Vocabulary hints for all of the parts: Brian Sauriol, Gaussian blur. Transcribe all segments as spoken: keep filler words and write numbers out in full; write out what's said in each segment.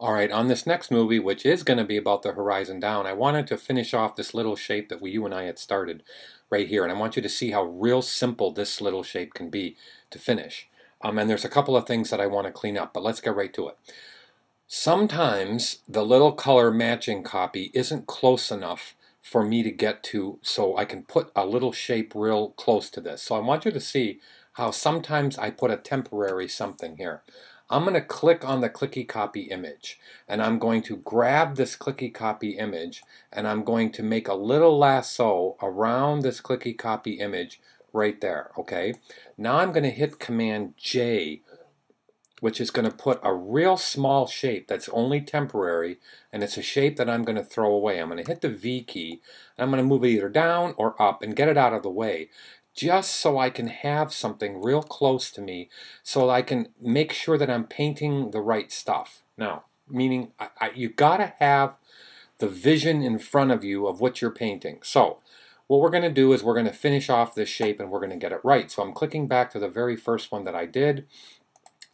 Alright, on this next movie, which is going to be about the horizon down, I wanted to finish off this little shape that we, you and I had started right here. And I want you to see how real simple this little shape can be to finish. Um, and there's a couple of things that I want to clean up, but let's get right to it. Sometimes the little color matching copy isn't close enough for me to get to, so I can put a little shape real close to this. So I want you to see how sometimes I put a temporary something here. I'm going to click on the clicky copy image, and I'm going to grab this clicky copy image, and I'm going to make a little lasso around this clicky copy image right there, okay? Now I'm going to hit Command J, which is going to put a real small shape that's only temporary, and it's a shape that I'm going to throw away. I'm going to hit the V key, and I'm going to move it either down or up and get it out of the way, just so I can have something real close to me so I can make sure that I'm painting the right stuff. Now, meaning I, I, you gotta have the vision in front of you of what you're painting. So what we're gonna do is we're gonna finish off this shape and we're gonna get it right. So I'm clicking back to the very first one that I did.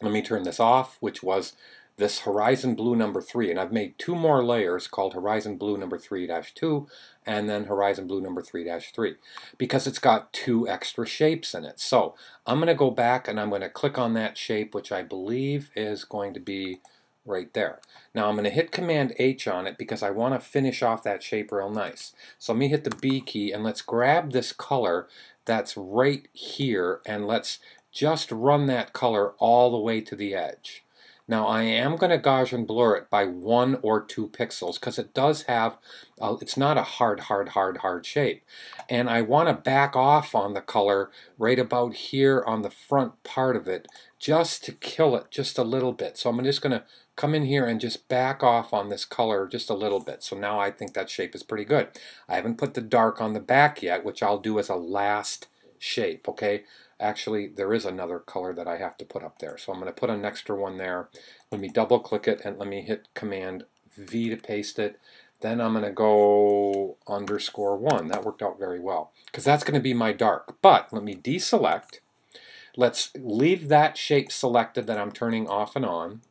Let me turn this off, which was this Horizon Blue number three, and I've made two more layers called Horizon Blue number three dash two and then Horizon Blue number three dash three because it's got two extra shapes in it. So I'm going to go back and I'm going to click on that shape, which I believe is going to be right there. Now I'm going to hit Command H on it because I want to finish off that shape real nice. So let me hit the B key and let's grab this color that's right here and let's just run that color all the way to the edge. Now I am going to gauge and blur it by one or two pixels because it does have, uh, it's not a hard, hard, hard, hard shape. And I want to back off on the color right about here on the front part of it just to kill it just a little bit. So I'm just going to come in here and just back off on this color just a little bit. So now I think that shape is pretty good. I haven't put the dark on the back yet, which I'll do as a last shape, okay? Actually, there is another color that I have to put up there. So I'm going to put an extra one there. Let me double click it and let me hit Command V to paste it. Then I'm going to go underscore one. That worked out very well because that's going to be my dark. But let me deselect. Let's leave that shape selected that I'm turning off and on.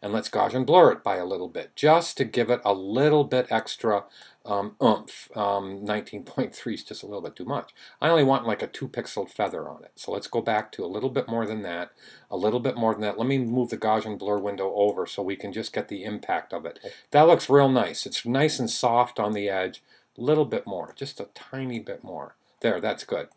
And let's gauge and blur it by a little bit just to give it a little bit extra um, oomph. Um, nineteen point three is just a little bit too much. I only want like a two pixel feather on it. So let's go back to a little bit more than that, a little bit more than that. Let me move the gauge and blur window over so we can just get the impact of it. That looks real nice. It's nice and soft on the edge. A little bit more, just a tiny bit more. There, that's good.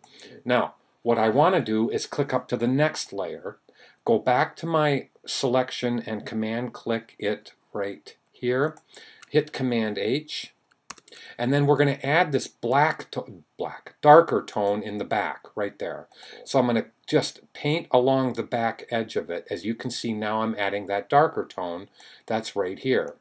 Now, what I want to do is click up to the next layer, go back to my selection and command click it right here, hit Command H, and then we're going to add this black, black darker tone in the back right there. So I'm going to just paint along the back edge of it. As you can see now I'm adding that darker tone that's right here.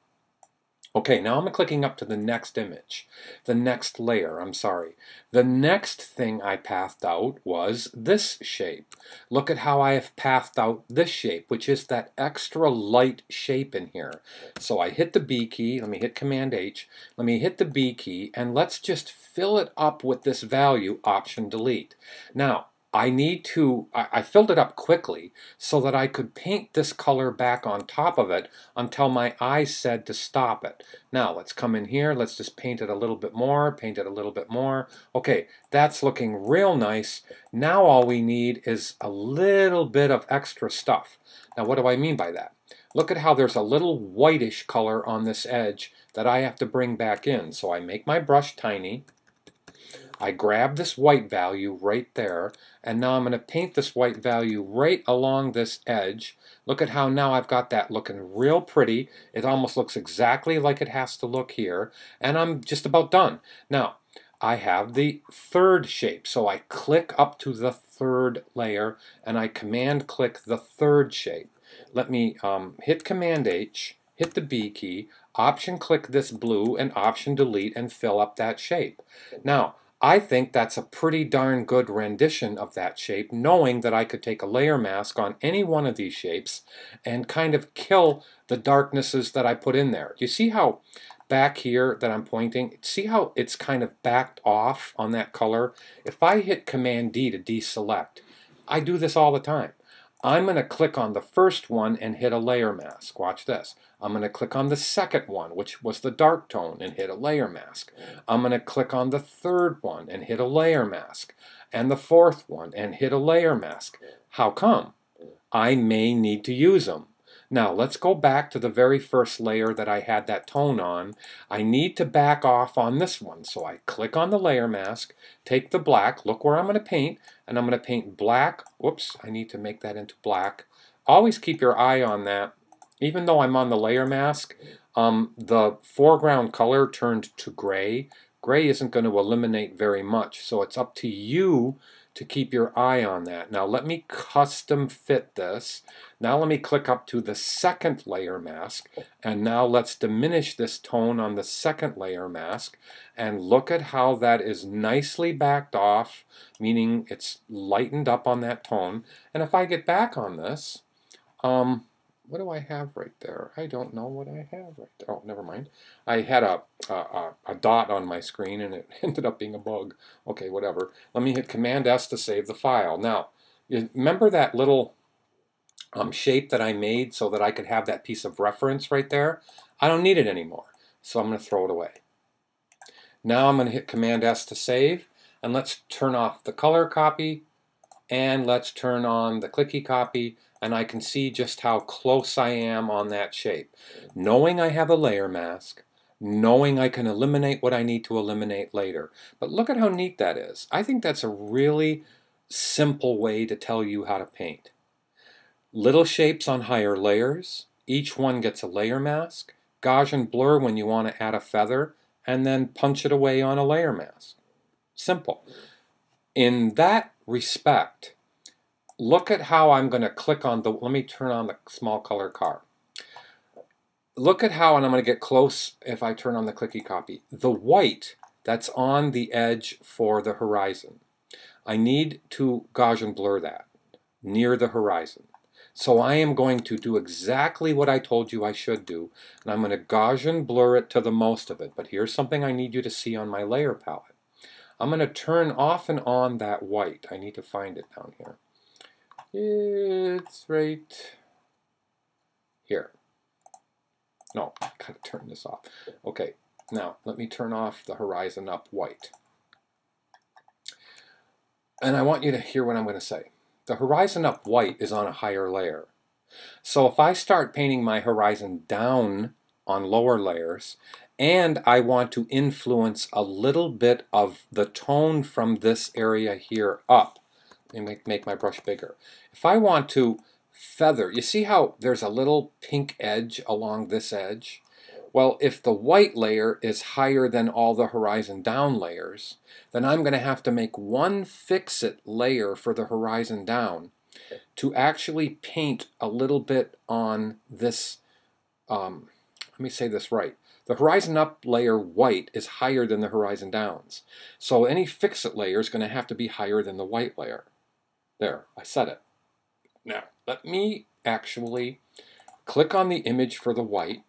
Okay, now I'm clicking up to the next image, the next layer, I'm sorry. The next thing I pathed out was this shape. Look at how I have pathed out this shape, which is that extra light shape in here. So I hit the B key, let me hit Command H, let me hit the B key, and let's just fill it up with this value, Option Delete. Now, I need to, I filled it up quickly so that I could paint this color back on top of it until my eyes said to stop it. Now let's come in here, let's just paint it a little bit more, paint it a little bit more. Okay, that's looking real nice. Now all we need is a little bit of extra stuff. Now what do I mean by that? Look at how there's a little whitish color on this edge that I have to bring back in. So I make my brush tiny. I grab this white value right there, and now I'm going to paint this white value right along this edge. Look at how now I've got that looking real pretty. It almost looks exactly like it has to look here, and I'm just about done. Now, I have the third shape, so I click up to the third layer, and I command-click the third shape. Let me um, hit Command-H, hit the B key, Option-click this blue, and Option-delete, and fill up that shape. Now, I think that's a pretty darn good rendition of that shape, knowing that I could take a layer mask on any one of these shapes and kind of kill the darknesses that I put in there. You see how back here that I'm pointing, see how it's kind of backed off on that color? If I hit Command D to deselect, I do this all the time. I'm going to click on the first one and hit a layer mask. Watch this. I'm going to click on the second one, which was the dark tone, and hit a layer mask. I'm going to click on the third one and hit a layer mask, and the fourth one and hit a layer mask. How come? I may need to use them. Now let's go back to the very first layer that I had that tone on. I need to back off on this one, so I click on the layer mask, take the black, look where I'm going to paint, and I'm going to paint black. Whoops, I need to make that into black. Always keep your eye on that. Even though I'm on the layer mask, um, the foreground color turned to gray. Gray isn't going to eliminate very much, so it's up to you to keep your eye on that. Now let me custom fit this. Now let me click up to the second layer mask, and now let's diminish this tone on the second layer mask, and look at how that is nicely backed off, meaning it's lightened up on that tone. And if I get back on this, um, what do I have right there? I don't know what I have right there. Oh, never mind. I had a, a, a, a dot on my screen and it ended up being a bug. Okay, whatever. Let me hit command S to save the file. Now, remember that little um, shape that I made so that I could have that piece of reference right there? I don't need it anymore, so I'm going to throw it away. Now I'm going to hit command S to save, and let's turn off the color copy, and let's turn on the clicky copy, and I can see just how close I am on that shape. Knowing I have a layer mask, knowing I can eliminate what I need to eliminate later. But look at how neat that is. I think that's a really simple way to tell you how to paint. Little shapes on higher layers, each one gets a layer mask, gauge and blur when you want to add a feather, and then punch it away on a layer mask. Simple. In that respect, look at how I'm going to click on the, let me turn on the small color car. Look at how, and I'm going to get close if I turn on the clicky copy. The white that's on the edge for the horizon. I need to gauge and blur that near the horizon. So I am going to do exactly what I told you I should do. And I'm going to gauge and blur it to the most of it. But here's something I need you to see on my layer palette. I'm going to turn off and on that white. I need to find it down here. It's right here. No, I gotta turn this off. Okay, now let me turn off the horizon up white. And I want you to hear what I'm going to say. The horizon up white is on a higher layer. So if I start painting my horizon down on lower layers, and I want to influence a little bit of the tone from this area here up, and make, make my brush bigger. If I want to feather, you see how there's a little pink edge along this edge? Well, if the white layer is higher than all the horizon down layers, then I'm going to have to make one fix-it layer for the horizon down to actually paint a little bit on this, um, let me say this right. The horizon up layer white is higher than the horizon downs. So any fix-it layer is going to have to be higher than the white layer. There, I said it. Now, let me actually click on the image for the white,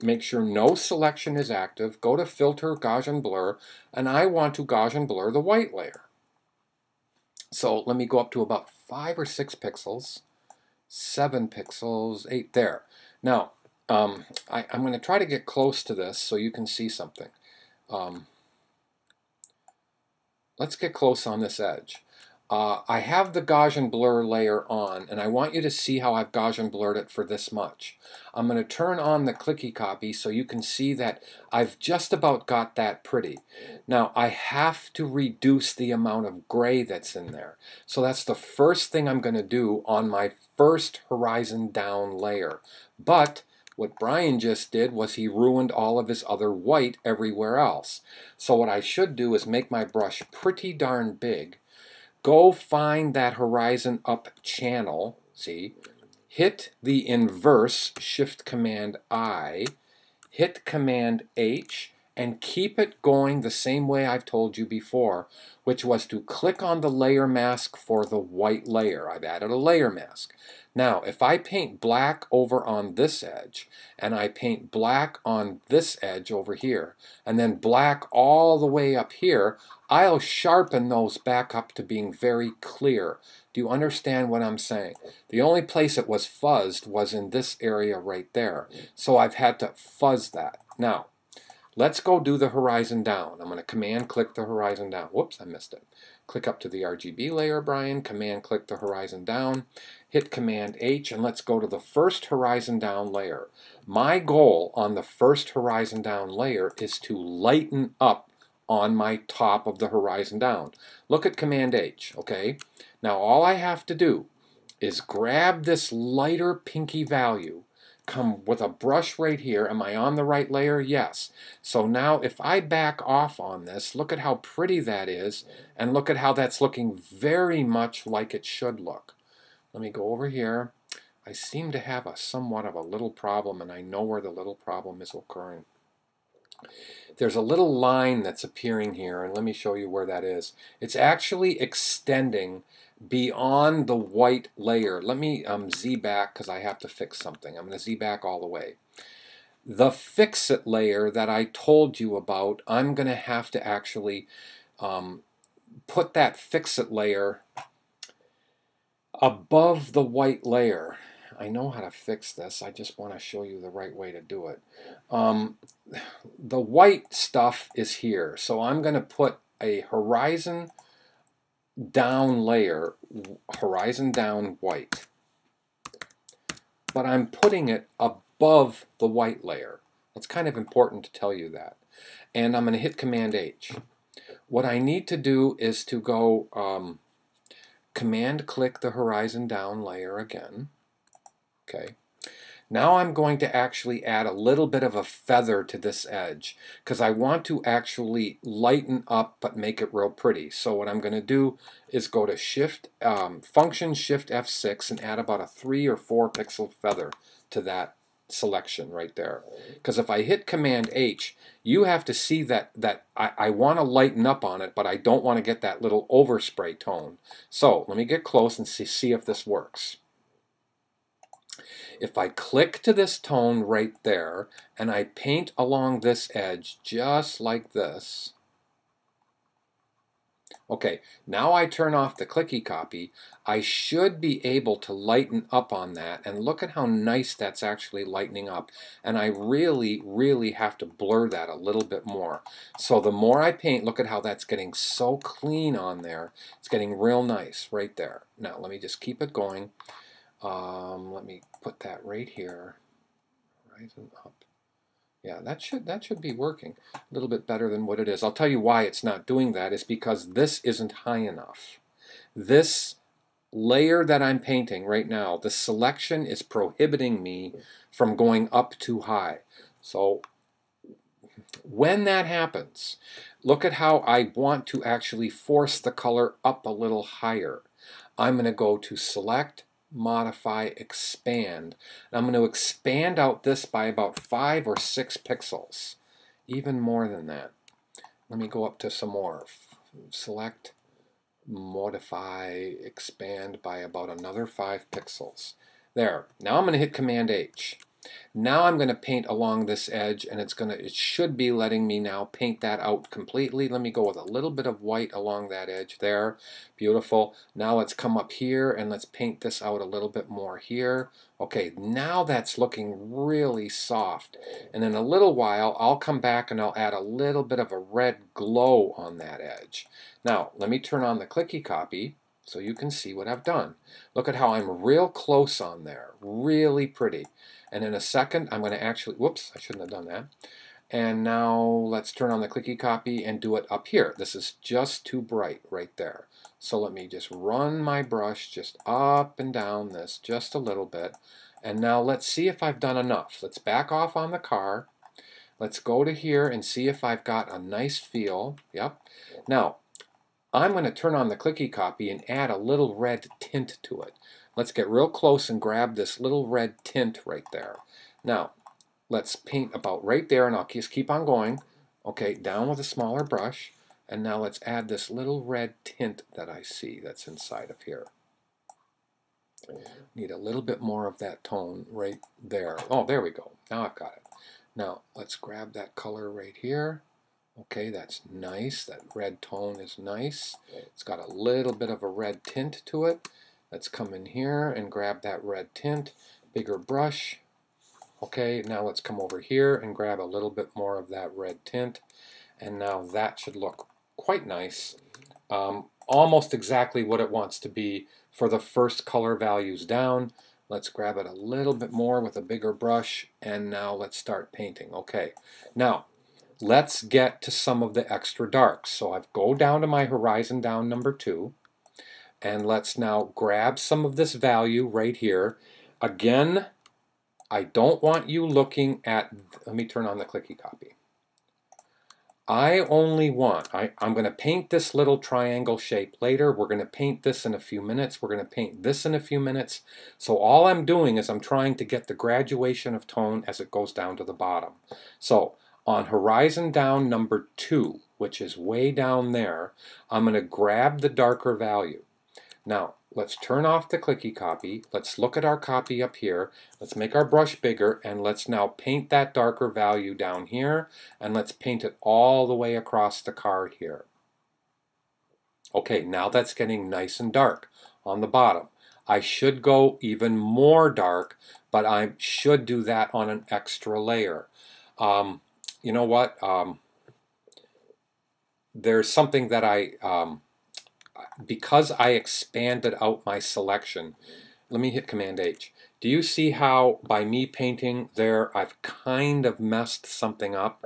make sure no selection is active, go to Filter, Gauge and Blur, and I want to gauge and blur the white layer. So let me go up to about five or six pixels, seven pixels, eight, there. Now, um, I, I'm going to try to get close to this so you can see something. Um, let's get close on this edge. Uh, I have the gauge and blur layer on, and I want you to see how I've gauge and blurred it for this much. I'm going to turn on the clicky copy so you can see that I've just about got that pretty. Now I have to reduce the amount of gray that's in there. So that's the first thing I'm going to do on my first horizon down layer. But what Brian just did was he ruined all of his other white everywhere else. So what I should do is make my brush pretty darn big. Go find that horizon up channel, see, hit the inverse, shift command I, hit command H, and keep it going the same way I've told you before, which was to click on the layer mask for the white layer. I've added a layer mask. Now, if I paint black over on this edge, and I paint black on this edge over here, and then black all the way up here, I'll sharpen those back up to being very clear. Do you understand what I'm saying? The only place it was fuzzed was in this area right there. So I've had to fuzz that. Now, let's go do the horizon down. I'm going to command click the horizon down. Whoops, I missed it. Click up to the R G B layer, Brian. Command click the horizon down. Hit command H and let's go to the first horizon down layer. My goal on the first horizon down layer is to lighten up on my top of the horizon down. Look at command H, okay? Now all I have to do is grab this lighter pinky value, come with a brush right here. Am I on the right layer? Yes. So now if I back off on this, look at how pretty that is, and look at how that's looking very much like it should look. Let me go over here. I seem to have a somewhat of a little problem, and I know where the little problem is occurring. There's a little line that's appearing here, and let me show you where that is. It's actually extending beyond the white layer. Let me um, Z back because I have to fix something. I'm going to Z back all the way. The fix-it layer that I told you about, I'm going to have to actually um, put that fix-it layer above the white layer. I know how to fix this. I just want to show you the right way to do it. Um, the white stuff is here. So I'm going to put a horizon down layer, horizon down white. But I'm putting it above the white layer. That's kind of important to tell you that. And I'm going to hit command H. What I need to do is to go um, command click the horizon down layer again. Okay, now I'm going to actually add a little bit of a feather to this edge because I want to actually lighten up but make it real pretty. So what I'm going to do is go to Shift um, Function Shift F six and add about a three or four pixel feather to that selection right there. Because if I hit Command H, you have to see that that I, I want to lighten up on it, but I don't want to get that little overspray tone. So let me get close and see, see if this works. If I click to this tone right there and I paint along this edge just like this, okay, now I turn off the clicky copy, I should be able to lighten up on that, and look at how nice that's actually lightening up. And I really, really have to blur that a little bit more. So the more I paint, look at how that's getting so clean on there. It's getting real nice right there. Now let me just keep it going. Um, let me put that right here. Horizon up. Yeah, that should that should be working a little bit better than what it is. I'll tell you why it's not doing that is because this isn't high enough. This layer that I'm painting right now, the selection is prohibiting me from going up too high. So when that happens, look at how I want to actually force the color up a little higher. I'm going to go to Select, Modify, Expand. And I'm going to expand out this by about five or six pixels, even more than that. Let me go up to some more. Select, Modify, Expand by about another five pixels. There. Now I'm going to hit Command H. Now I'm going to paint along this edge, and it's going to, it should be letting me now paint that out completely. Let me go with a little bit of white along that edge there. Beautiful. Now let's come up here and let's paint this out a little bit more here. Okay, now that's looking really soft. And in a little while, I'll come back and I'll add a little bit of a red glow on that edge. Now, let me turn on the clicky copy so you can see what I've done. Look at how I'm real close on there. Really pretty. And in a second, I'm going to actually, whoops, I shouldn't have done that. And now let's turn on the clicky copy and do it up here. This is just too bright right there. So let me just run my brush just up and down this just a little bit. And now let's see if I've done enough. Let's back off on the car. Let's go to here and see if I've got a nice feel. Yep. Now, I'm going to turn on the clicky copy and add a little red tint to it. Let's get real close and grab this little red tint right there. Now, let's paint about right there, and I'll just keep on going. Okay, down with a smaller brush, and now let's add this little red tint that I see that's inside of here. Need a little bit more of that tone right there. Oh, there we go. Now I've got it. Now, let's grab that color right here. Okay, that's nice. That red tone is nice. It's got a little bit of a red tint to it. Let's come in here and grab that red tint, bigger brush. Okay, now let's come over here and grab a little bit more of that red tint. And now that should look quite nice. Um, almost exactly what it wants to be for the first color values down. Let's grab it a little bit more with a bigger brush, and now let's start painting. Okay, now let's get to some of the extra darks. So I've go down to my horizon down number two, and let's now grab some of this value right here. Again, I don't want you looking at, let me turn on the clicky copy. I only want, I, I'm going to paint this little triangle shape later. We're going to paint this in a few minutes. We're going to paint this in a few minutes. So all I'm doing is I'm trying to get the graduation of tone as it goes down to the bottom. So on horizon down number two, which is way down there, I'm going to grab the darker value. Now, let's turn off the clicky copy. Let's look at our copy up here. Let's make our brush bigger, and let's now paint that darker value down here, and let's paint it all the way across the card here. Okay, now that's getting nice and dark on the bottom. I should go even more dark, but I should do that on an extra layer. Um, you know what? Um, there's something that I... Um, Because I expanded out my selection, let me hit Command H. Do you see how by me painting there, I've kind of messed something up?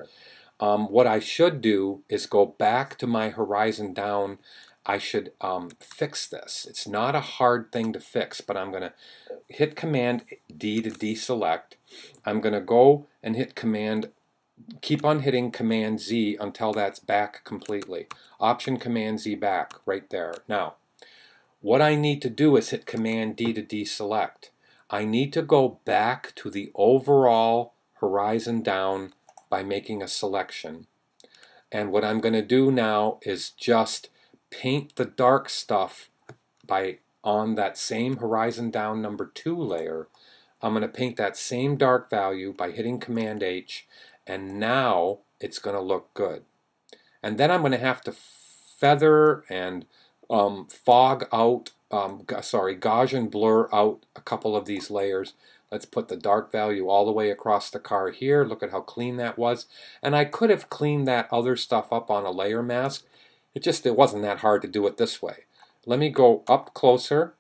Um, what I should do is go back to my horizon down. I should um, fix this. It's not a hard thing to fix, but I'm going to hit Command D to deselect. I'm going to go and hit Command, keep on hitting Command Z until that's back completely. Option Command Z back right there. Now, what I need to do is hit Command D to deselect. I need to go back to the overall horizon down by making a selection. And what I'm going to do now is just paint the dark stuff by on that same horizon down number two layer. I'm going to paint that same dark value by hitting Command H. And now it's going to look good. And then I'm going to have to feather and um, fog out, um, sorry, gauge and blur out a couple of these layers. Let's put the dark value all the way across the car here. Look at how clean that was. And I could have cleaned that other stuff up on a layer mask. It just it wasn't that hard to do it this way. Let me go up closer.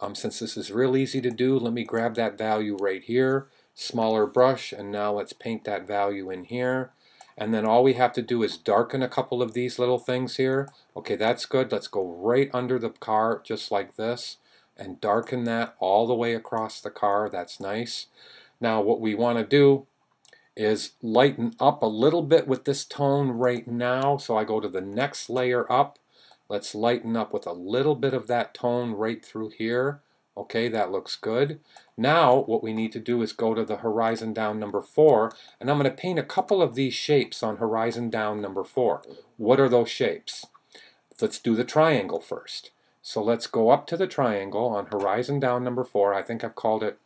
Um, since this is real easy to do, let me grab that value right here. Smaller brush, and now let's paint that value in here, and then all we have to do is darken a couple of these little things here. Okay, that's good. Let's go right under the car just like this and darken that all the way across the car. That's nice. Now what we want to do is lighten up a little bit with this tone right now, so I go to the next layer up. Let's lighten up with a little bit of that tone right through here. Okay, that looks good. Now what we need to do is go to the horizon down number four, and I'm going to paint a couple of these shapes on horizon down number four. What are those shapes? Let's do the triangle first. So let's go up to the triangle on horizon down number four. I think I've called it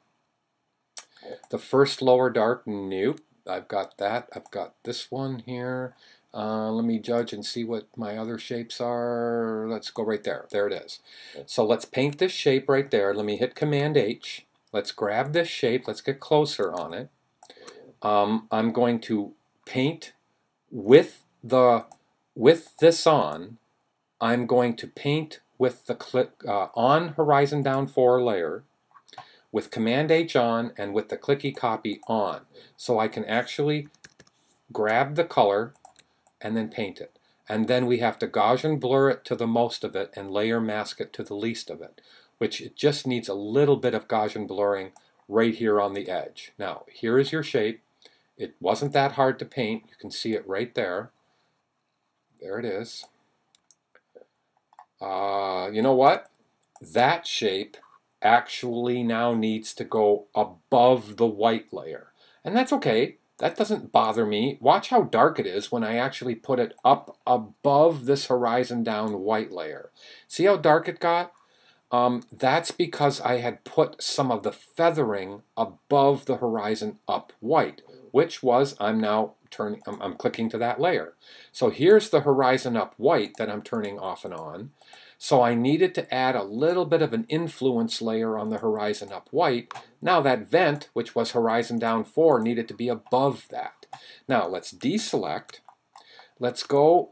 the first lower dark. Nope, I've got that. I've got this one here. Uh, let me judge and see what my other shapes are. Let's go right there. There it is. So let's paint this shape right there. Let me hit Command H. Let's grab this shape. Let's get closer on it. Um, I'm going to paint with the with this on. I'm going to paint with the click uh, on horizon down four layer with Command H on and with the clicky copy on, so I can actually grab the color and then paint it. And then we have to gauge and blur it to the most of it and layer mask it to the least of it, which it just needs a little bit of gauge and blurring right here on the edge. Now, here is your shape. It wasn't that hard to paint. You can see it right there. There it is. Uh, you know what? That shape actually now needs to go above the white layer. And that's okay. That doesn't bother me. Watch how dark it is when I actually put it up above this horizon down white layer. See how dark it got? Um, that's because I had put some of the feathering above the horizon up white, which was I'm now turning. I'm, I'm clicking to that layer. So here's the horizon up white that I'm turning off and on. So I needed to add a little bit of an influence layer on the horizon up white. Now that vent, which was horizon down four, needed to be above that. Now let's deselect. Let's go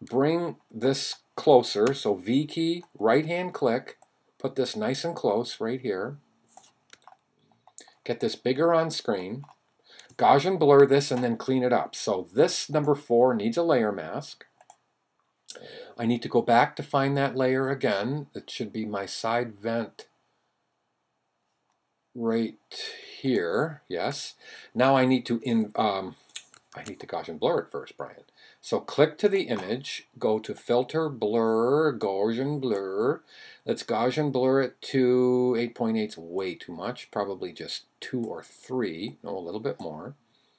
bring this closer. So V key, right hand click, put this nice and close right here. Get this bigger on screen. Gaussian and blur this and then clean it up. So this number four needs a layer mask. I need to go back to find that layer again. It should be my side vent right here. Yes. Now I need to in um, I need to Gaussian blur it first, Brian. So click to the image, go to filter, blur, Gaussian blur. Let's Gaussian blur it to eight point eight's way too much, probably just two or three, no, a little bit more.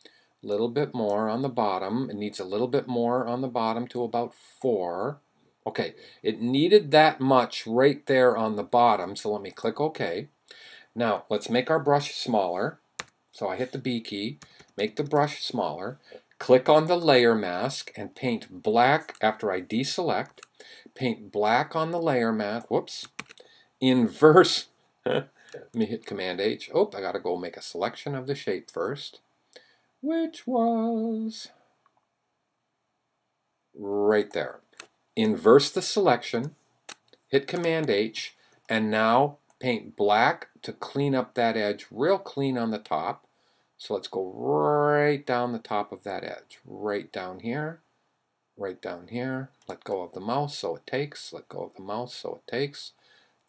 A little bit more on the bottom. It needs a little bit more on the bottom to about four. Okay, it needed that much right there on the bottom, so let me click OK. Now let's make our brush smaller. So I hit the B key, make the brush smaller, click on the layer mask and paint black after I deselect. Paint black on the layer mask. Whoops. Inverse. Let me hit Command H. Oh, I gotta go make a selection of the shape first, which was right there. Inverse the selection, hit Command H, and now paint black to clean up that edge real clean on the top. So let's go right down the top of that edge, right down here, right down here. Let go of the mouse so it takes, let go of the mouse so it takes.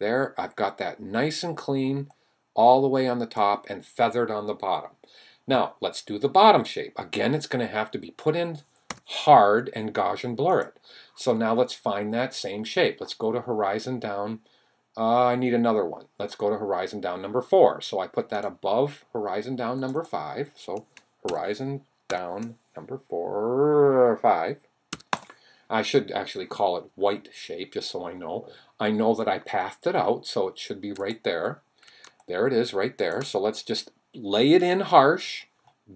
There, I've got that nice and clean all the way on the top and feathered on the bottom. Now let's do the bottom shape. Again, it's going to have to be put in hard and Gaussian blur it. So now let's find that same shape. Let's go to horizon down. Uh, I need another one. Let's go to horizon down number four. So I put that above horizon down number five. So horizon down number four or five. I should actually call it white shape just so I know. I know that I pathed it out, so it should be right there. There it is right there. So let's just lay it in harsh.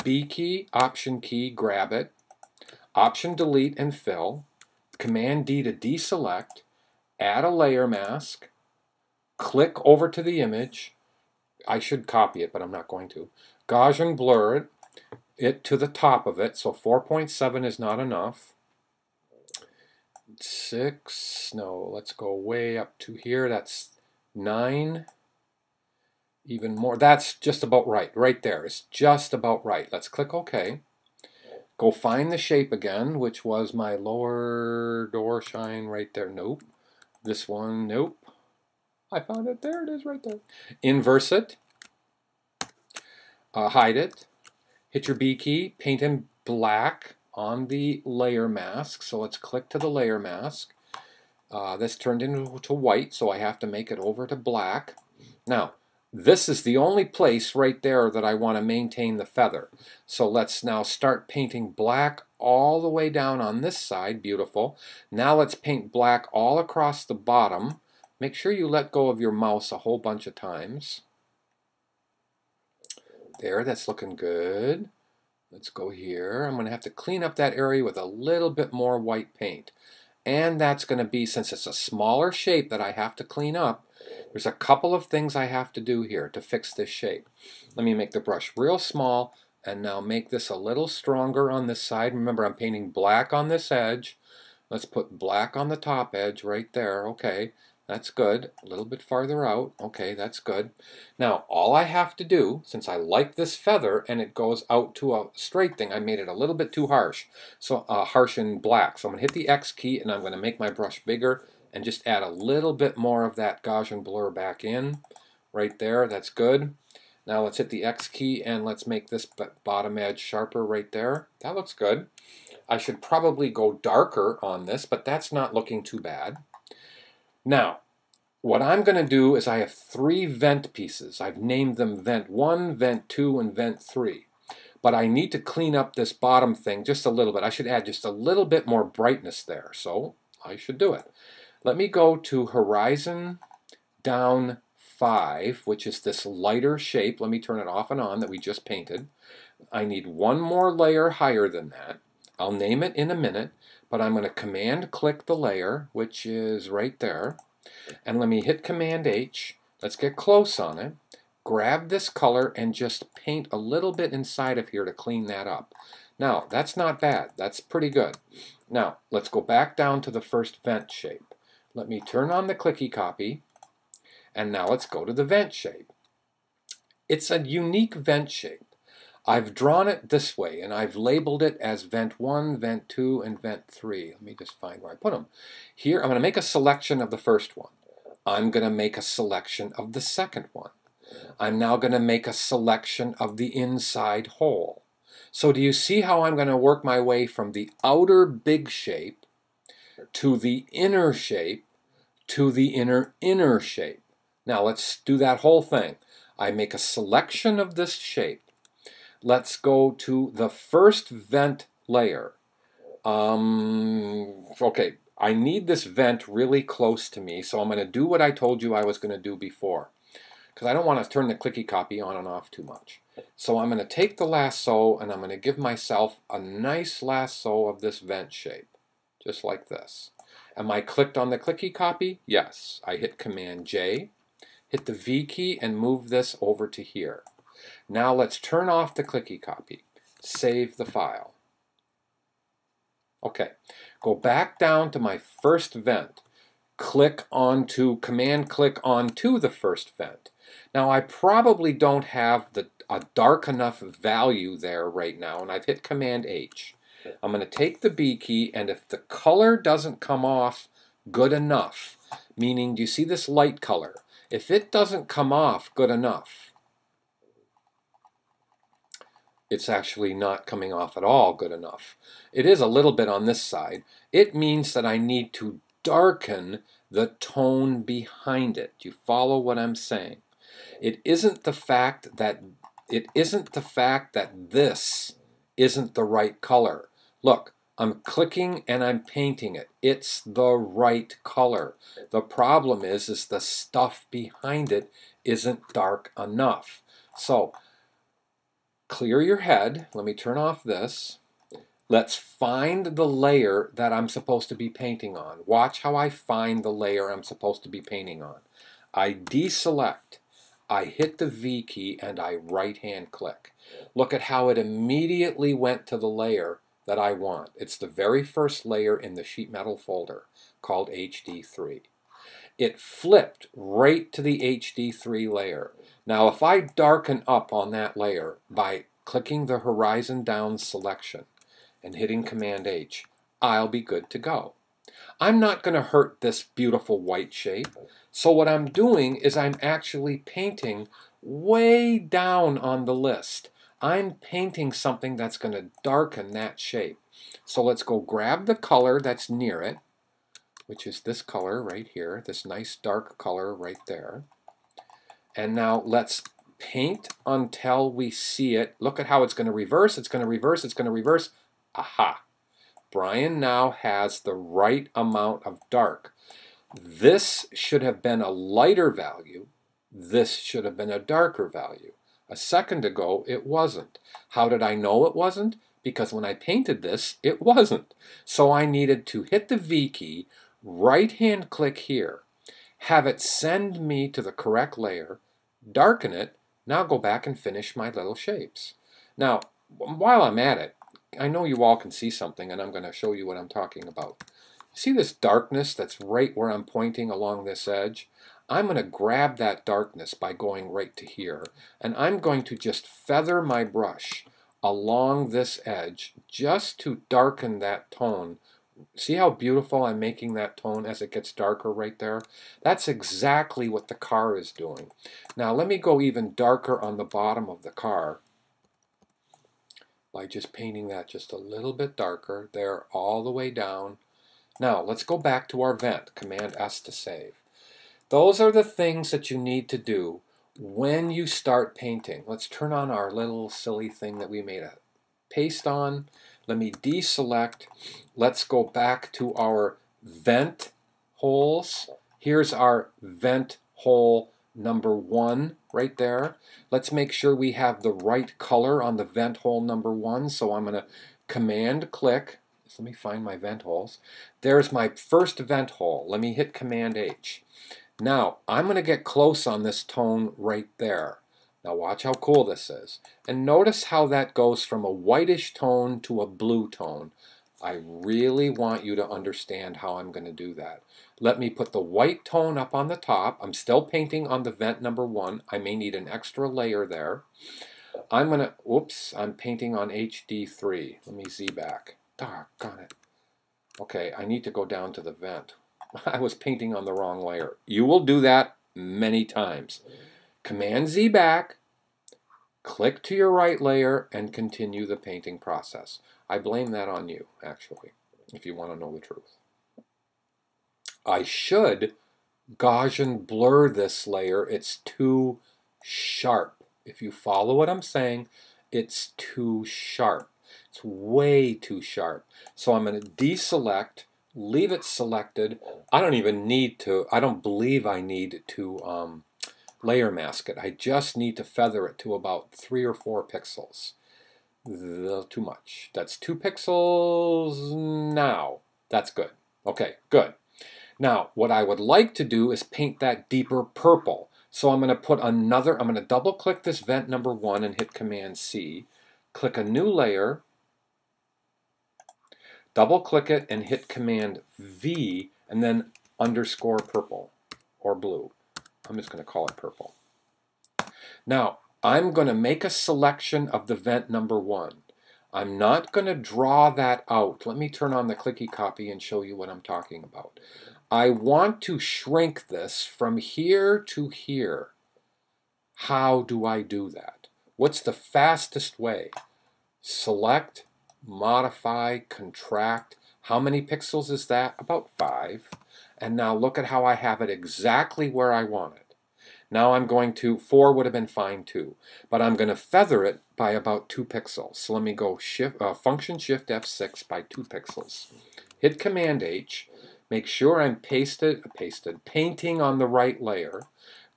B key, Option key, grab it. Option delete and fill. Command D to deselect. Add a layer mask. Click over to the image. I should copy it, but I'm not going to. Gaussian blur it, it to the top of it, so four point seven is not enough. Six, no, let's go way up to here. That's nine, even more. That's just about right. Right there is just about right. Let's click OK. Go find the shape again, which was my lower door shine right there. Nope. This one, nope. I found it. There it is right there. Inverse it. Uh, hide it. Hit your B key. Paint in black on the layer mask. So let's click to the layer mask. Uh, this turned into white, so I have to make it over to black. Now, this is the only place right there that I want to maintain the feather. So let's now start painting black all the way down on this side. Beautiful. Now let's paint black all across the bottom. Make sure you let go of your mouse a whole bunch of times. There, that's looking good. Let's go here. I'm going to have to clean up that area with a little bit more white paint. And that's going to be, since it's a smaller shape that I have to clean up, there's a couple of things I have to do here to fix this shape. Let me make the brush real small and now make this a little stronger on this side. Remember, I'm painting black on this edge. Let's put black on the top edge right there. Okay. That's good. A little bit farther out. Okay, that's good. Now, all I have to do, since I like this feather and it goes out to a straight thing, I made it a little bit too harsh. So, uh, harsh and black. So I'm going to hit the X key and I'm going to make my brush bigger and just add a little bit more of that Gaussian blur back in. Right there. That's good. Now let's hit the X key and let's make this bottom edge sharper right there. That looks good. I should probably go darker on this, but that's not looking too bad. Now, what I'm going to do is I have three vent pieces. I've named them vent one, vent two, and vent three. But I need to clean up this bottom thing just a little bit. I should add just a little bit more brightness there, so I should do it. Let me go to horizon down five, which is this lighter shape. Let me turn it off and on that we just painted. I need one more layer higher than that. I'll name it in a minute, but I'm going to command click the layer, which is right there, and let me hit command H. Let's get close on it. Grab this color and just paint a little bit inside of here to clean that up. Now, that's not bad. That's pretty good. Now, let's go back down to the first vent shape. Let me turn on the clicky copy, and now let's go to the vent shape. It's a unique vent shape. I've drawn it this way, and I've labeled it as vent one, vent two, and vent three. Let me just find where I put them. Here, I'm going to make a selection of the first one. I'm going to make a selection of the second one. I'm now going to make a selection of the inside hole. So do you see how I'm going to work my way from the outer big shape to the inner shape to the inner inner shape? Now let's do that whole thing. I make a selection of this shape. Let's go to the first vent layer. Um, okay, I need this vent really close to me, so I'm going to do what I told you I was going to do before, because I don't want to turn the clicky copy on and off too much. So I'm going to take the lasso, and I'm going to give myself a nice lasso of this vent shape, just like this. Am I clicked on the clicky copy? Yes. I hit command J, hit the V key, and move this over to here. Now let's turn off the clicky copy. Save the file. Okay, go back down to my first vent. Click onto, command click onto the first vent. Now I probably don't have the, a dark enough value there right now, and I've hit command H. I'm going to take the B key, and if the color doesn't come off good enough, meaning, do you see this light color? If it doesn't come off good enough, it's actually not coming off at all good enough. It is a little bit on this side. It means that I need to darken the tone behind it. Do you follow what I'm saying? It isn't the fact that it isn't the fact that this isn't the right color. Look, I'm clicking and I'm painting it. It's the right color. The problem is, is the stuff behind it isn't dark enough. So clear your head. Let me turn off this. Let's find the layer that I'm supposed to be painting on. Watch how I find the layer I'm supposed to be painting on. I deselect. I hit the V key and I right-hand click. Look at how it immediately went to the layer that I want. It's the very first layer in the sheet metal folder called H D three. It flipped right to the H D three layer. Now if I darken up on that layer by clicking the horizon down selection and hitting command H, I'll be good to go. I'm not going to hurt this beautiful white shape, so what I'm doing is I'm actually painting way down on the list. I'm painting something that's going to darken that shape. So let's go grab the color that's near it, which is this color right here, this nice dark color right there. And now let's paint until we see it. Look at how it's going to reverse, it's going to reverse, it's going to reverse. Aha! Brian now has the right amount of dark. This should have been a lighter value. This should have been a darker value. A second ago, it wasn't. How did I know it wasn't? Because when I painted this, it wasn't. So I needed to hit the V key, right-hand click here, have it send me to the correct layer, darken it, now go back and finish my little shapes. Now, while I'm at it, I know you all can see something, and I'm going to show you what I'm talking about. See this darkness that's right where I'm pointing along this edge? I'm going to grab that darkness by going right to here, and I'm going to just feather my brush along this edge just to darken that tone. See how beautiful I'm making that tone as it gets darker right there? That's exactly what the car is doing. Now let me go even darker on the bottom of the car by just painting that just a little bit darker there all the way down. Now let's go back to our vent. Command S to save. Those are the things that you need to do when you start painting. Let's turn on our little silly thing that we made a paste on. Let me deselect. Let's go back to our vent holes. Here's our vent hole number one right there. Let's make sure we have the right color on the vent hole number one. So I'm going to Command click. Let me find my vent holes. There's my first vent hole. Let me hit Command H. Now, I'm going to get close on this tone right there. Now watch how cool this is. And notice how that goes from a whitish tone to a blue tone. I really want you to understand how I'm going to do that. Let me put the white tone up on the top. I'm still painting on the vent number one. I may need an extra layer there. I'm going to, oops, I'm painting on H D three. Let me Z back. Doggone it. Okay, I need to go down to the vent. I was painting on the wrong layer. You will do that many times. Command Z back, click to your right layer, and continue the painting process. I blame that on you, actually, if you want to know the truth. I should gauge and blur this layer. It's too sharp. If you follow what I'm saying, it's too sharp. It's way too sharp. So I'm going to deselect, leave it selected. I don't even need to, I don't believe I need to um, layer mask it. I just need to feather it to about three or four pixels. Too much. That's two pixels now. That's good. Okay, good. Now, what I would like to do is paint that deeper purple. So I'm going to put another, I'm going to double click this vent number one and hit Command C. Click a new layer, double click it and hit Command V and then underscore purple or blue. I'm just going to call it purple. Now I'm going to make a selection of the vent number one. I'm not going to draw that out. Let me turn on the clicky copy and show you what I'm talking about. I want to shrink this from here to here. How do I do that? What's the fastest way? Select, modify, contract. How many pixels is that? About five. And now look at how I have it exactly where I want it. Now I'm going to, four would have been fine too, but I'm going to feather it by about two pixels. So let me go shift, uh, Function Shift F six by two pixels. Hit Command H. Make sure I'm pasted, pasted, painting on the right layer.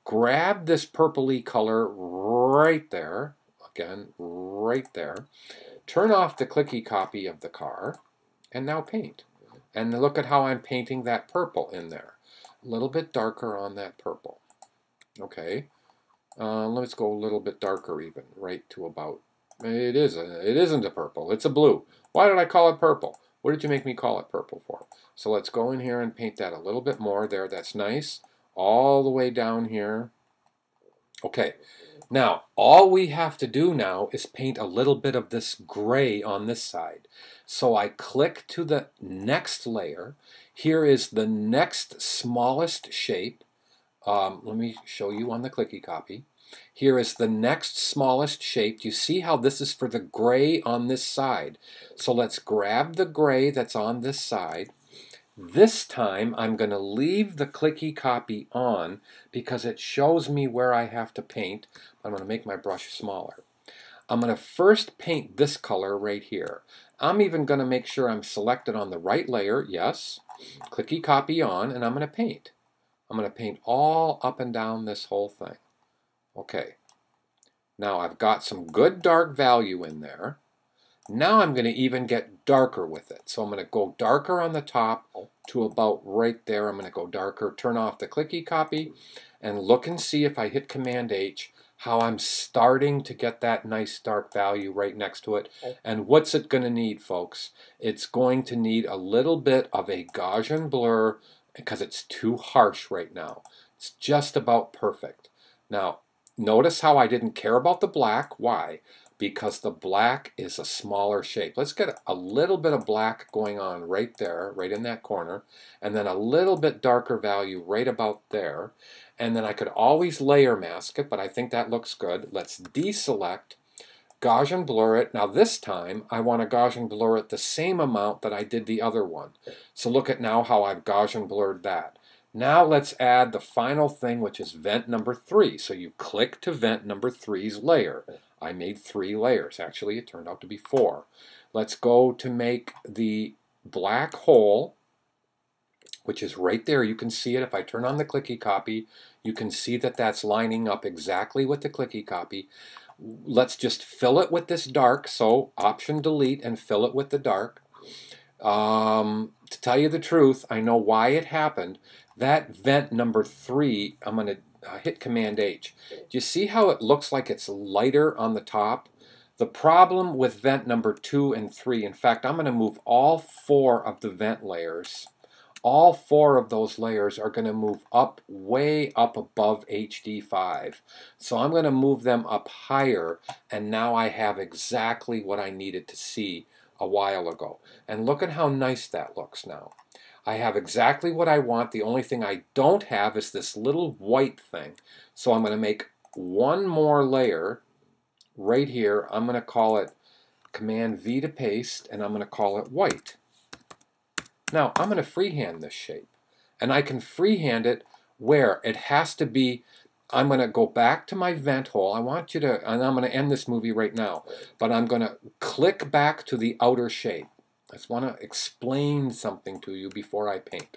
Grab this purpley color right there, again, right there. Turn off the clicky copy of the car, and now paint. And look at how I'm painting that purple in there. A little bit darker on that purple. Okay, uh, let's go a little bit darker even, right to about, it, is a, it isn't a purple, it's a blue. Why did I call it purple? What did you make me call it purple for? So let's go in here and paint that a little bit more there, that's nice. All the way down here. Okay, now all we have to do now is paint a little bit of this gray on this side. So I click to the next layer. Here is the next smallest shape. Um, let me show you on the clicky copy. Here is the next smallest shape. You see how this is for the gray on this side. So let's grab the gray that's on this side. This time I'm going to leave the clicky copy on because it shows me where I have to paint. I'm going to make my brush smaller. I'm going to first paint this color right here. I'm even going to make sure I'm selected on the right layer, yes. Clicky copy on and I'm going to paint. I'm going to paint all up and down this whole thing. Okay, now I've got some good dark value in there. Now I'm going to even get darker with it. So I'm going to go darker on the top to about right there. I'm going to go darker, turn off the clicky copy, and look and see if I hit Command H, how I'm starting to get that nice dark value right next to it. And what's it going to need, folks? It's going to need a little bit of a Gaussian blur because it's too harsh right now. It's just about perfect. Now, notice how I didn't care about the black. Why? Because the black is a smaller shape. Let's get a little bit of black going on right there, right in that corner, and then a little bit darker value right about there. And then I could always layer mask it, but I think that looks good. Let's deselect, Gaussian blur it. Now this time, I want to Gaussian blur it the same amount that I did the other one. So look at now how I've Gaussian blurred that. Now let's add the final thing, which is vent number three. So you click to vent number three's layer. I made three layers. Actually, it turned out to be four. Let's go to make the black hole, which is right there. You can see it. If I turn on the clicky copy, you can see that that's lining up exactly with the clicky copy. Let's just fill it with this dark, so option delete and fill it with the dark. Um, to tell you the truth, I know why it happened. That vent number three, I'm going to hit Command H. Do you see how it looks like it's lighter on the top? The problem with vent number two and three, in fact, I'm going to move all four of the vent layers. All four of those layers are going to move up, way up above H D five. So I'm going to move them up higher, and now I have exactly what I needed to see a while ago. And look at how nice that looks now. I have exactly what I want. The only thing I don't have is this little white thing. So I'm going to make one more layer right here. I'm going to call it Command V to paste, and I'm going to call it white. Now, I'm going to freehand this shape, and I can freehand it where it has to be. I'm going to go back to my vent hole. I want you to, and I'm going to end this movie right now, but I'm going to click back to the outer shape. I just want to explain something to you before I paint.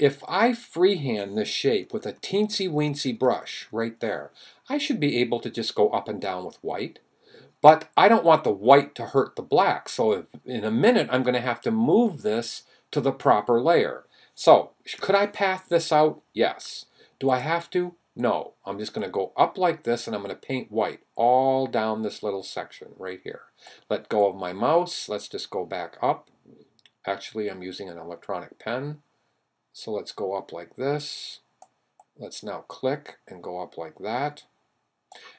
If I freehand this shape with a teensy-weensy brush right there, I should be able to just go up and down with white. But I don't want the white to hurt the black, so if, in a minute I'm going to have to move this to the proper layer. So, could I path this out? Yes. Do I have to? No. I'm just going to go up like this, and I'm going to paint white all down this little section right here. Let go of my mouse. Let's just go back up. Actually, I'm using an electronic pen. So let's go up like this. Let's now click and go up like that.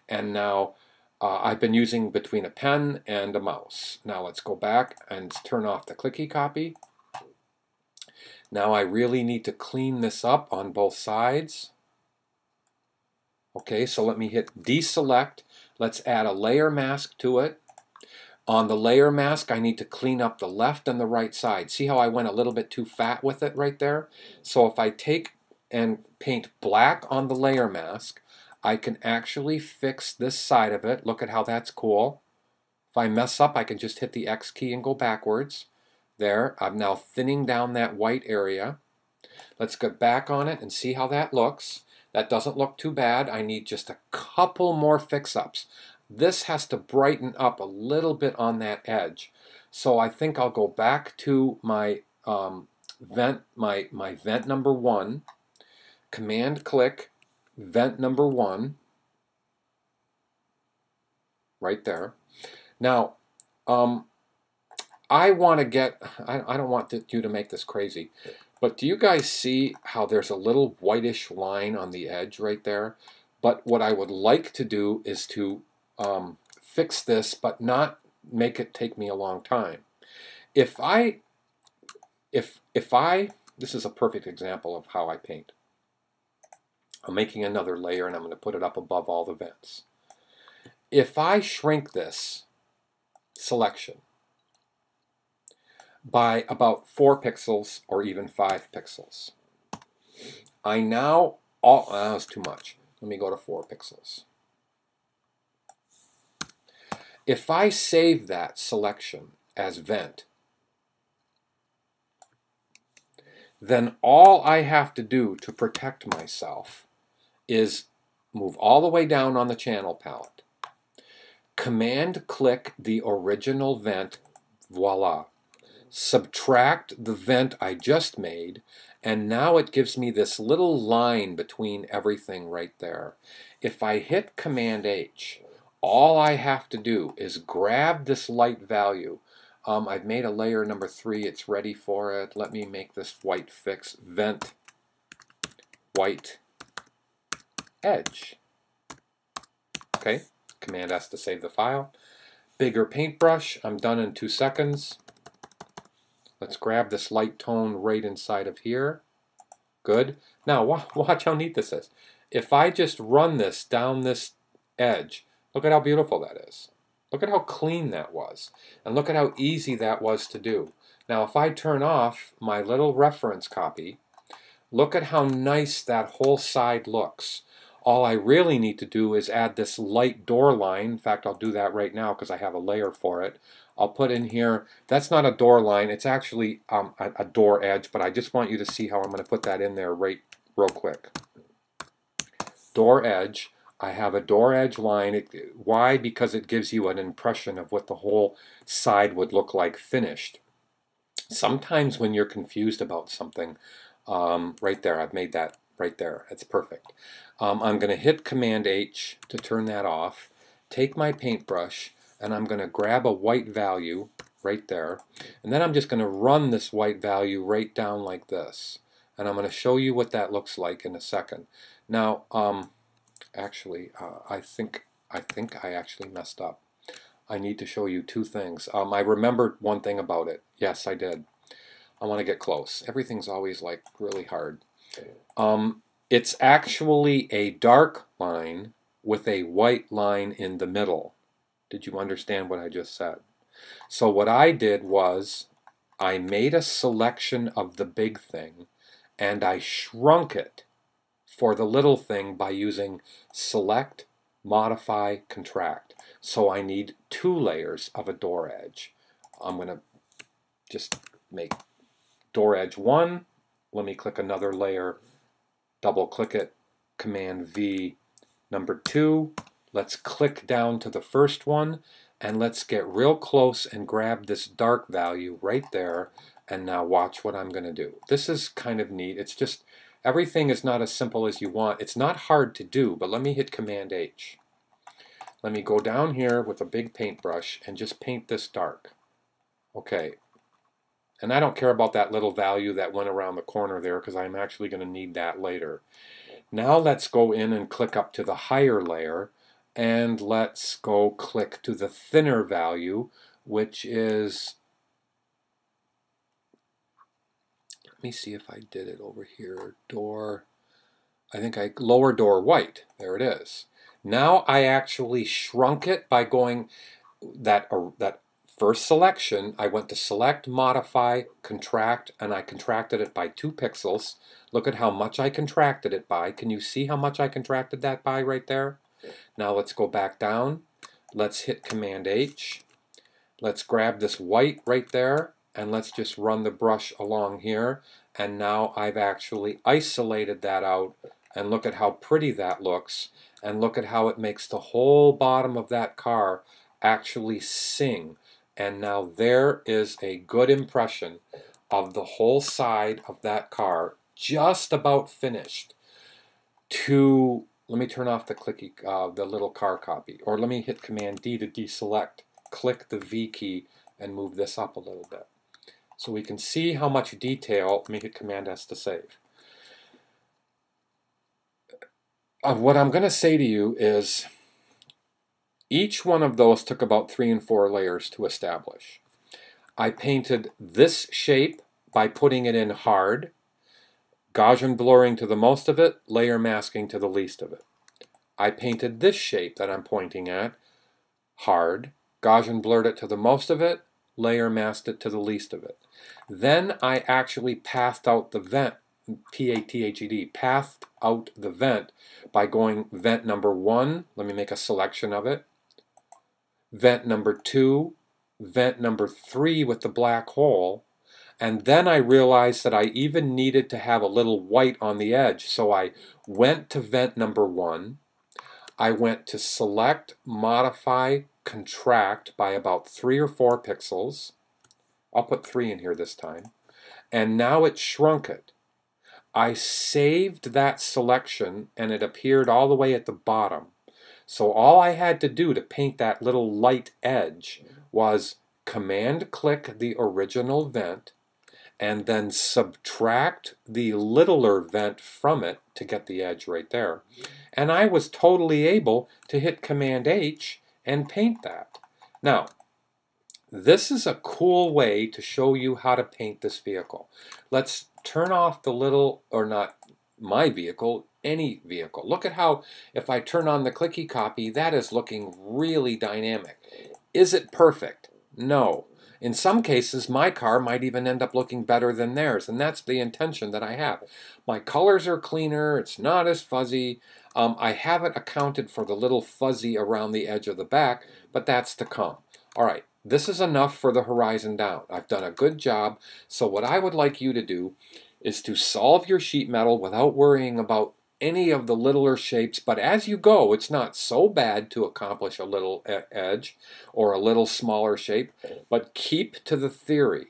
And now... Uh, I've been using between a pen and a mouse. Now let's go back and turn off the clicky copy. Now I really need to clean this up on both sides. Okay, so let me hit deselect. Let's add a layer mask to it. On the layer mask, I need to clean up the left and the right side. See how I went a little bit too fat with it right there? So if I take and paint black on the layer mask, I can actually fix this side of it. Look at how that's cool. If I mess up, I can just hit the X key and go backwards. There, I'm now thinning down that white area. Let's go back on it and see how that looks. That doesn't look too bad. I need just a couple more fix-ups. This has to brighten up a little bit on that edge. So I think I'll go back to my um, vent, my, my vent number one, Command-click, vent number one, right there. Now, um, I want to get, I, I don't want you to make this crazy, but do you guys see how there's a little whitish line on the edge right there? But what I would like to do is to um, fix this, but not make it take me a long time. If I, if, if I, this is a perfect example of how I paint. I'm making another layer, and I'm going to put it up above all the vents. If I shrink this selection by about four pixels or even five pixels, I now, all, oh, that was too much. Let me go to four pixels. If I save that selection as vent, then all I have to do to protect myself is move all the way down on the channel palette, Command-click the original vent, voila. Subtract the vent I just made, and now it gives me this little line between everything right there. If I hit Command-H, all I have to do is grab this light value. Um, I've made a layer number three. It's ready for it. Let me make this white fix, vent, white, edge. Okay, Command S to save the file. Bigger paintbrush. I'm done in two seconds. Let's grab this light tone right inside of here. Good. Now watch how neat this is. If I just run this down this edge, look at how beautiful that is. Look at how clean that was. And look at how easy that was to do. Now if I turn off my little reference copy, look at how nice that whole side looks. All I really need to do is add this light door line. In fact, I'll do that right now because I have a layer for it. I'll put in here, that's not a door line, it's actually um, a, a door edge, but I just want you to see how I'm going to put that in there right real quick. Door edge. I have a door edge line. It, why? Because it gives you an impression of what the whole side would look like finished. Sometimes when you're confused about something, um, right there, I've made that right there. It's perfect. Um, I'm going to hit Command H to turn that off, take my paintbrush, and I'm going to grab a white value right there, and then I'm just going to run this white value right down like this. And I'm going to show you what that looks like in a second. Now, um, actually, uh, I think I think I actually messed up. I need to show you two things. Um, I remembered one thing about it. Yes, I did. I want to get close. Everything's always like really hard. Um, it's actually a dark line with a white line in the middle. Did you understand what I just said? So what I did was I made a selection of the big thing, and I shrunk it for the little thing by using Select, Modify, Contract. So I need two layers of a door edge. I'm going to just make door edge one. Let me click another layer, double click it, Command V, number two. Let's click down to the first one, and let's get real close and grab this dark value right there. And now watch what I'm going to do. This is kind of neat. It's just, everything is not as simple as you want. It's not hard to do, but let me hit Command H. Let me go down here with a big paintbrush and just paint this dark. Okay. And I don't care about that little value that went around the corner there, because I'm actually going to need that later. Now let's go in and click up to the higher layer, and let's go click to the thinner value, which is... Let me see if I did it over here. Door, I think I, lower door white. There it is. Now I actually shrunk it by going that, uh, that first selection. I went to Select, Modify, Contract, and I contracted it by two pixels. Look at how much I contracted it by. Can you see how much I contracted that by right there? Now let's go back down. Let's hit Command H. Let's grab this white right there, and let's just run the brush along here, and now I've actually isolated that out, and look at how pretty that looks, and look at how it makes the whole bottom of that car actually sing. And now there is a good impression of the whole side of that car, just about finished. To, let me turn off the clicky, uh, the little car copy, or let me hit Command D to deselect, click the V key, and move this up a little bit. So we can see how much detail. Let me hit Command S to save. Uh, what I'm going to say to you is each one of those took about three and four layers to establish. I painted this shape by putting it in hard, Gaussian blurring to the most of it, layer masking to the least of it. I painted this shape that I'm pointing at hard, Gaussian blurred it to the most of it, layer masked it to the least of it. Then I actually pathed out the vent, P A T H E D, pathed out the vent by going vent number one, let me make a selection of it, vent number two, vent number three with the black hole, and then I realized that I even needed to have a little white on the edge, so I went to vent number one, I went to Select, Modify, Contract by about three or four pixels. I'll put three in here this time. And now it shrunk it. I saved that selection and it appeared all the way at the bottom. So all I had to do to paint that little light edge was command click the original vent and then subtract the littler vent from it to get the edge right there. And I was totally able to hit Command H and paint that. Now, this is a cool way to show you how to paint this vehicle. Let's turn off the little, or not my vehicle, any vehicle. Look at how, if I turn on the clicky copy, that is looking really dynamic. Is it perfect? No. In some cases, my car might even end up looking better than theirs, and that's the intention that I have. My colors are cleaner, it's not as fuzzy. Um, I haven't accounted for the little fuzzy around the edge of the back, but that's to come. All right, this is enough for the horizon down. I've done a good job, so what I would like you to do is to solve your sheet metal without worrying about any of the littler shapes, but as you go, it's not so bad to accomplish a little e- edge or a little smaller shape, but keep to the theory.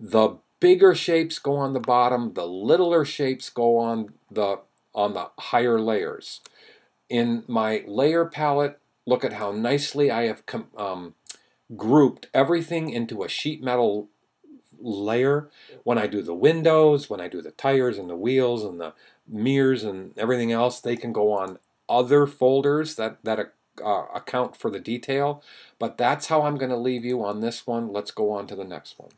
The bigger shapes go on the bottom, the littler shapes go on the, on the higher layers. In my layer palette, look at how nicely I have com um, grouped everything into a sheet metal layer. When I do the windows, when I do the tires and the wheels and the mirrors and everything else, they can go on other folders that, that uh, account for the detail. But that's how I'm going to leave you on this one. Let's go on to the next one.